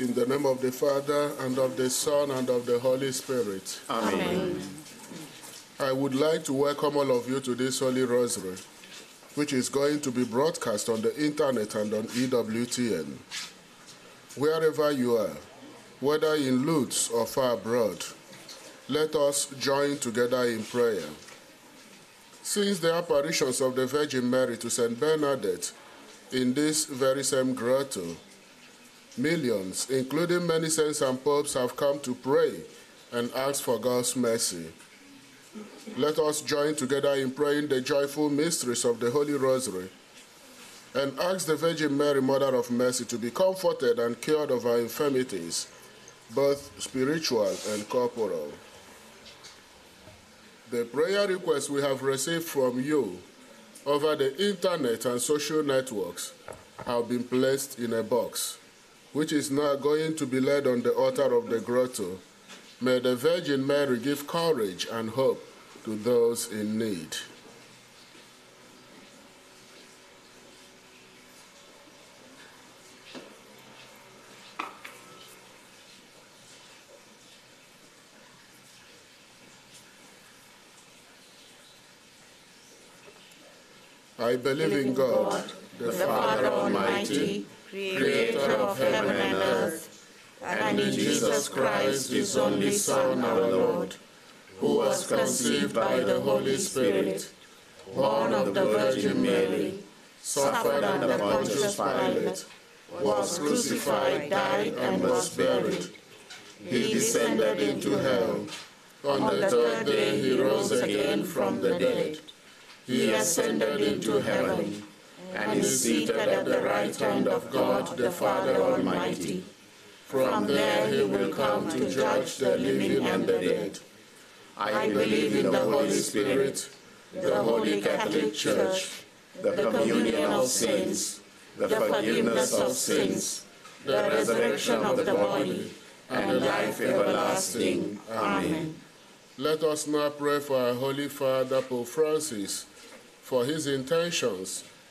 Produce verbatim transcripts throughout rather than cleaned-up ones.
In the name of the Father, and of the Son, and of the Holy Spirit. Amen. Amen. I would like to welcome all of you to this Holy Rosary, which is going to be broadcast on the internet and on E W T N. Wherever you are, whether in Lourdes or far abroad, let us join together in prayer. Since the apparitions of the Virgin Mary to Saint Bernadette in this very same grotto, millions, including many saints and popes, have come to pray and ask for God's mercy. Let us join together in praying the joyful mysteries of the Holy Rosary and ask the Virgin Mary, Mother of Mercy, to be comforted and cured of our infirmities, both spiritual and corporal. The prayer requests we have received from you over the internet and social networks have been placed in a box, which is now going to be laid on the altar of the grotto. May the Virgin Mary give courage and hope to those in need. I believe in God, the Father Almighty, Creator of heaven and earth, and in Jesus Christ, His only Son, our Lord, who was conceived by the Holy Spirit, born of the Virgin Mary, suffered under Pontius Pilate, was crucified, died, and was buried. He descended into hell. On the third day He rose again from the dead. He ascended into heaven, and is seated at the right hand of God, the Father Almighty. From there He will come to judge the living and the dead. I believe in the Holy Spirit, the Holy Catholic Church, the communion of saints, the forgiveness of sins, the resurrection of the body, and life everlasting. Amen. Let us now pray for our Holy Father, Pope Francis, for his intentions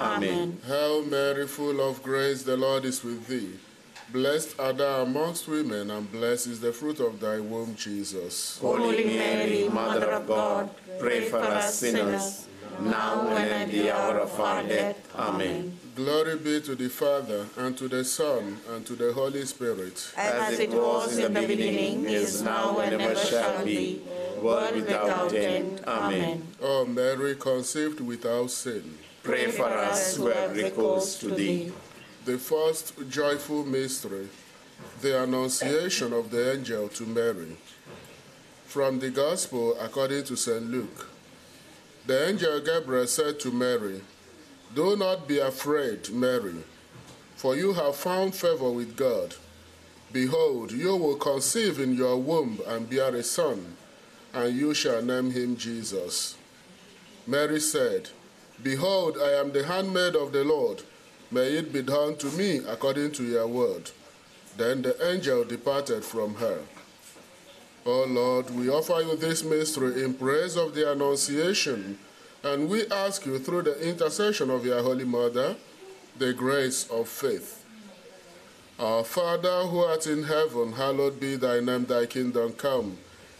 Amen. Hail Mary, full of grace, the Lord is with thee. Blessed art thou amongst women, and blessed is the fruit of thy womb, Jesus. Holy Mary, Mother of God, pray for us sinners, now and at the hour of our death. Amen. Glory be to the Father, and to the Son, and to the Holy Spirit. As it was in the beginning, is now, and ever shall be, world without end. Amen. O Mary, conceived without sin, pray for us who have recourse to thee. The first joyful mystery, the Annunciation of the Angel to Mary. From the Gospel according to Saint Luke. The angel Gabriel said to Mary, "Do not be afraid, Mary, for you have found favor with God. Behold, you will conceive in your womb and bear a son, and you shall name him Jesus." Mary said, "Behold, I am the handmaid of the Lord. May it be done to me according to your word." Then the angel departed from her. O Lord, we offer you this mystery in praise of the Annunciation, and we ask you through the intercession of your Holy Mother, the grace of faith. Our Father, who art in heaven, hallowed be thy name, thy kingdom come.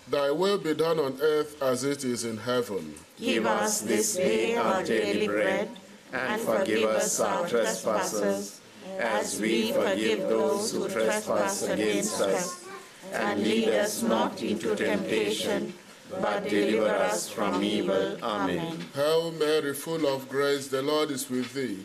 Thy will be done on earth as it is in heaven. Give us this day our daily bread, and forgive us our trespasses, as we forgive those who trespass against us. and lead us not into temptation, but deliver us from evil. Amen. Hail Mary, full of grace, the Lord is with thee.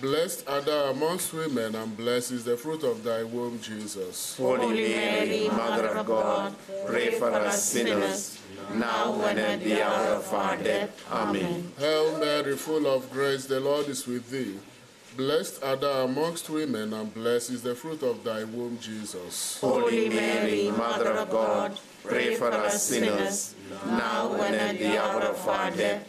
Blessed art thou amongst women, and blessed is the fruit of thy womb, Jesus. Holy Mary, Mother of God, pray for us sinners, now and at the hour of our death. Amen. Hail Mary, full of grace, the Lord is with thee. Blessed art thou amongst women, and blessed is the fruit of thy womb, Jesus. Holy Mary, Mother of God, pray for us sinners, now and at the hour of our death.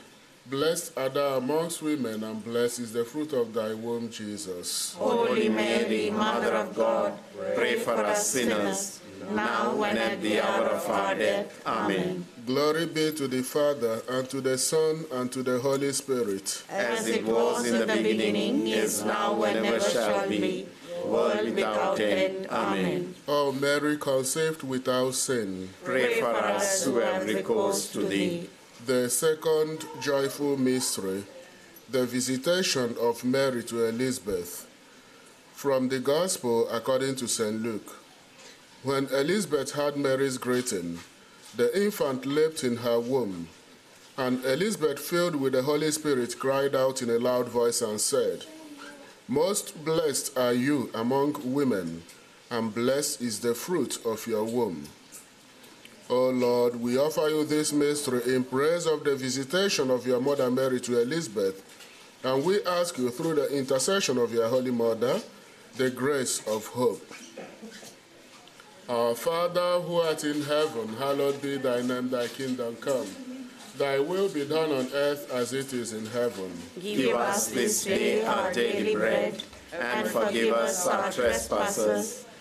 Blessed art thou amongst women, and blessed is the fruit of thy womb, Jesus. Holy Mary, Mother of God, pray for us sinners, now and at the hour of our death. Amen. Glory be to the Father, and to the Son, and to the Holy Spirit. As it was in the beginning, is now, and ever shall be, world without end. Amen. O Mary, conceived without sin, pray for us who have recourse to thee. The second joyful mystery, the visitation of Mary to Elizabeth. From the Gospel according to Saint Luke. When Elizabeth heard Mary's greeting, the infant leapt in her womb. And Elizabeth, filled with the Holy Spirit, cried out in a loud voice and said, "Most blessed are you among women, and blessed is the fruit of your womb." O Lord, we offer you this mystery in praise of the visitation of your mother Mary to Elizabeth, and we ask you through the intercession of your Holy Mother, the grace of hope. Our Father, who art in heaven, hallowed be thy name, thy kingdom come. Thy will be done on earth as it is in heaven. Give us this day our daily bread, and forgive us our trespasses,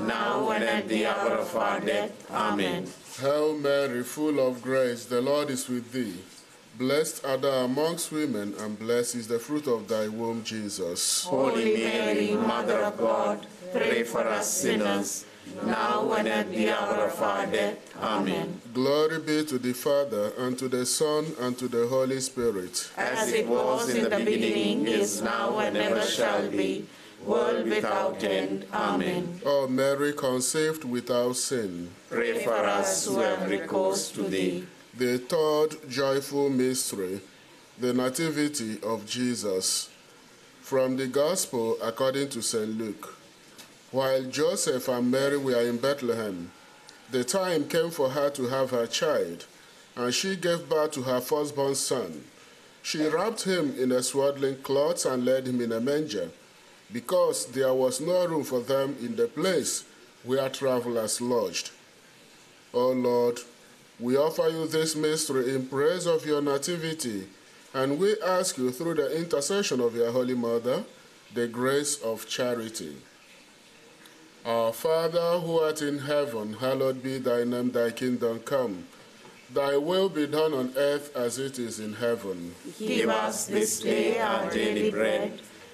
now and at the hour of our death. Amen. Hail Mary, full of grace, the Lord is with thee. Blessed art thou amongst women, and blessed is the fruit of thy womb, Jesus. Holy Mary, Mother of God, pray for us sinners, now and at the hour of our death. Amen. Glory be to the Father, and to the Son, and to the Holy Spirit. As it was in the beginning, is now, and ever shall be, world without end. Amen. O Mary, conceived without sin, pray for us who have recourse to thee. The third joyful mystery, the Nativity of Jesus. From the Gospel according to Saint Luke. While Joseph and Mary were in Bethlehem, the time came for her to have her child, and she gave birth to her firstborn son. She wrapped him in a swaddling cloth and laid him in a manger, because there was no room for them in the place where travelers lodged. O Lord, we offer you this mystery in praise of your nativity, and we ask you through the intercession of your Holy Mother, the grace of charity. Our Father, who art in heaven, hallowed be thy name, thy kingdom come. Thy will be done on earth as it is in heaven. Give us this day our daily bread,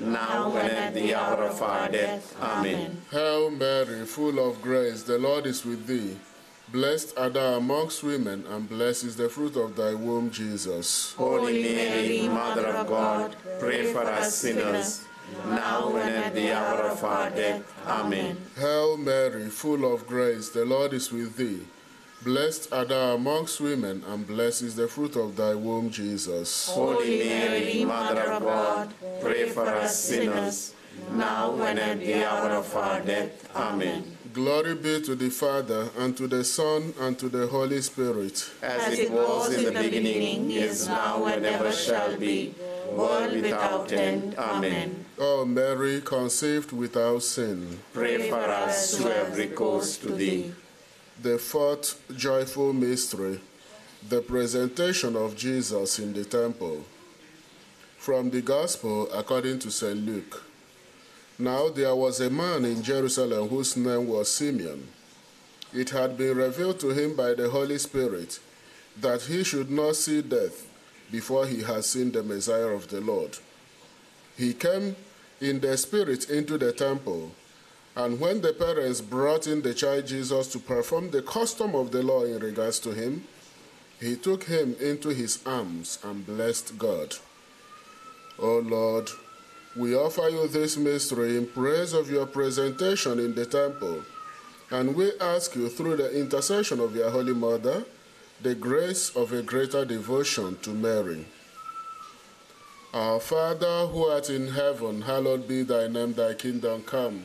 now and at the hour of our death. Amen. Hail Mary, full of grace, the Lord is with thee. Blessed art thou amongst women, and blessed is the fruit of thy womb, Jesus. Holy Mary, Mother of God, pray for us sinners, now and at the hour of our death. Amen. Hail Mary, full of grace, the Lord is with thee. Blessed art thou amongst women, and blessed is the fruit of thy womb, Jesus. Holy Mary, Mother of God, pray for us sinners, now and at the hour of our death. Amen. Glory be to the Father, and to the Son, and to the Holy Spirit. As, As it was in the beginning, is now, and ever shall be, world without end. Amen. O Mary, conceived without sin, pray for us who have recourse to thee. The fourth joyful mystery, the presentation of Jesus in the temple. From the Gospel according to Saint Luke. Now there was a man in Jerusalem whose name was Simeon. It had been revealed to him by the Holy Spirit that he should not see death before he had seen the Messiah of the Lord. He came in the Spirit into the temple, and when the parents brought in the child Jesus to perform the custom of the law in regards to him, he took him into his arms and blessed God. O Lord, we offer you this mystery in praise of your presentation in the temple, and we ask you through the intercession of your Holy Mother, the grace of a greater devotion to Mary. Our Father, who art in heaven, hallowed be thy name, thy kingdom come.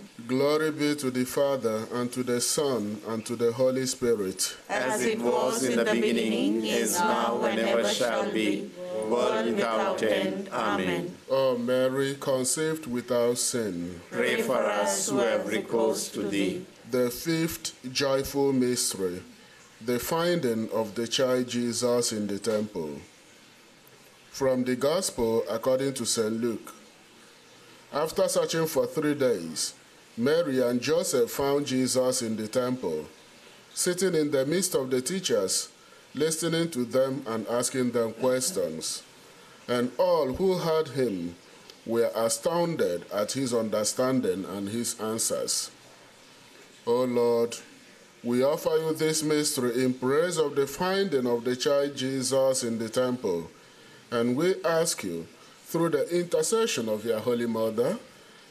Glory be to the Father, and to the Son, and to the Holy Spirit. As it was in the beginning, is now, and ever shall be, world without end. Amen. O Mary, conceived without sin, pray for us who have recourse to thee. The fifth joyful mystery, the finding of the child Jesus in the temple. From the Gospel according to Saint Luke. After searching for three days, Mary and Joseph found Jesus in the temple, sitting in the midst of the teachers, listening to them and asking them questions. And all who heard him were astounded at his understanding and his answers. O Lord, we offer you this mystery in praise of the finding of the child Jesus in the temple, and we ask you, through the intercession of your Holy Mother,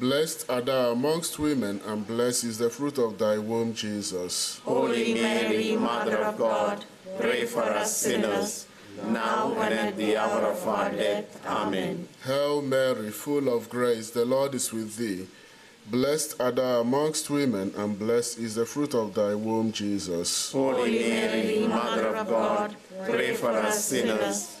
Blessed art thou amongst women, and blessed is the fruit of thy womb, Jesus. Holy Mary, Mother of God, pray for us sinners, now and at the hour of our death. Amen. Hail Mary, full of grace, the Lord is with thee. Blessed art thou amongst women, and blessed is the fruit of thy womb, Jesus. Holy Mary, Mother of God, pray for us sinners,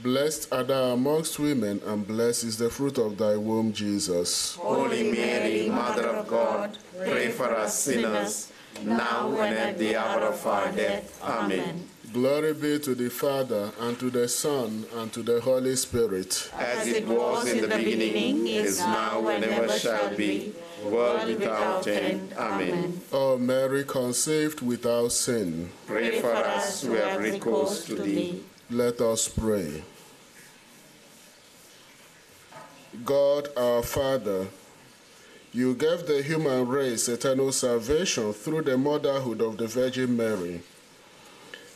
Blessed art thou amongst women, and blessed is the fruit of thy womb, Jesus. Holy Mary, Mother of God, pray for us sinners, now and at the hour of our death. Amen. Glory be to the Father, and to the Son, and to the Holy Spirit. As it was in the beginning, is now, and ever shall be, world without end. Amen. O Mary, conceived without sin, pray for us who have recourse to thee. Let us pray. God our Father, you gave the human race eternal salvation through the motherhood of the Virgin Mary.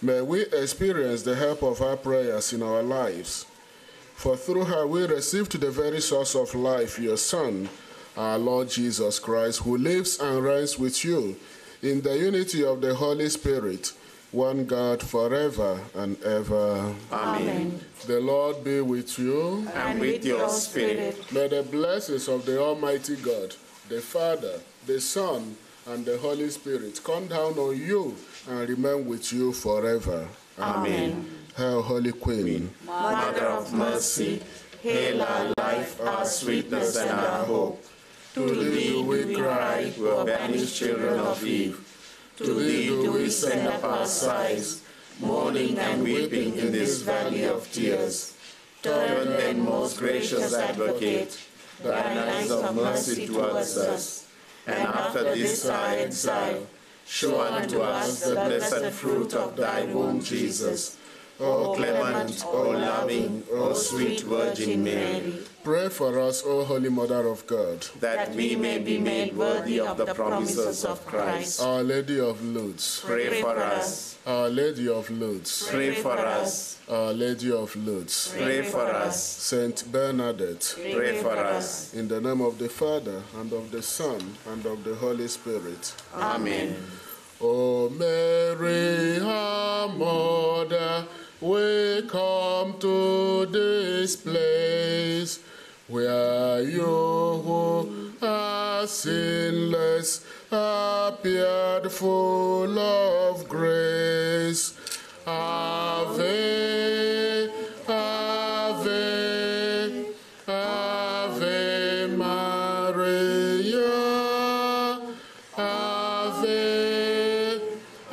May we experience the help of her prayers in our lives, for through her we received the very source of life, your Son, our Lord Jesus Christ, who lives and reigns with you in the unity of the Holy Spirit, one God forever and ever. Amen. The Lord be with you. And with your spirit. May the blessings of the Almighty God, the Father, the Son, and the Holy Spirit come down on you and remain with you forever. Amen. Amen. Hail, Holy Queen, Mother of Mercy, hail our life, our sweetness, and our hope. To thee do we cry, we banished children of Eve. To thee do we send up our sighs, mourning and weeping in this valley of tears. Turn then, most gracious Advocate, thine eyes of mercy towards us, and after this our exile, show unto us the blessed fruit of thy womb, Jesus. O clement, O loving, O sweet Virgin Mary, pray for us, O Holy Mother of God, that we may be made worthy of the promises of Christ. Our Lady of Lourdes, pray for us. Our Lady of Lourdes, pray for us. Our Lady of Lourdes, pray for us. Saint Bernadette, pray for us. In the name of the Father, and of the Son, and of the Holy Spirit. Amen. O Mary, our Mother, we come to this place where you who are sinless appeared full of grace. Ave, Ave, Ave Maria, Ave,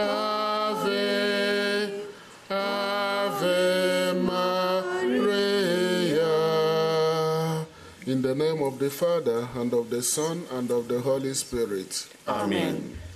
Ave, Ave Maria. In the name of the Father, and of the Son, and of the Holy Spirit. Amen.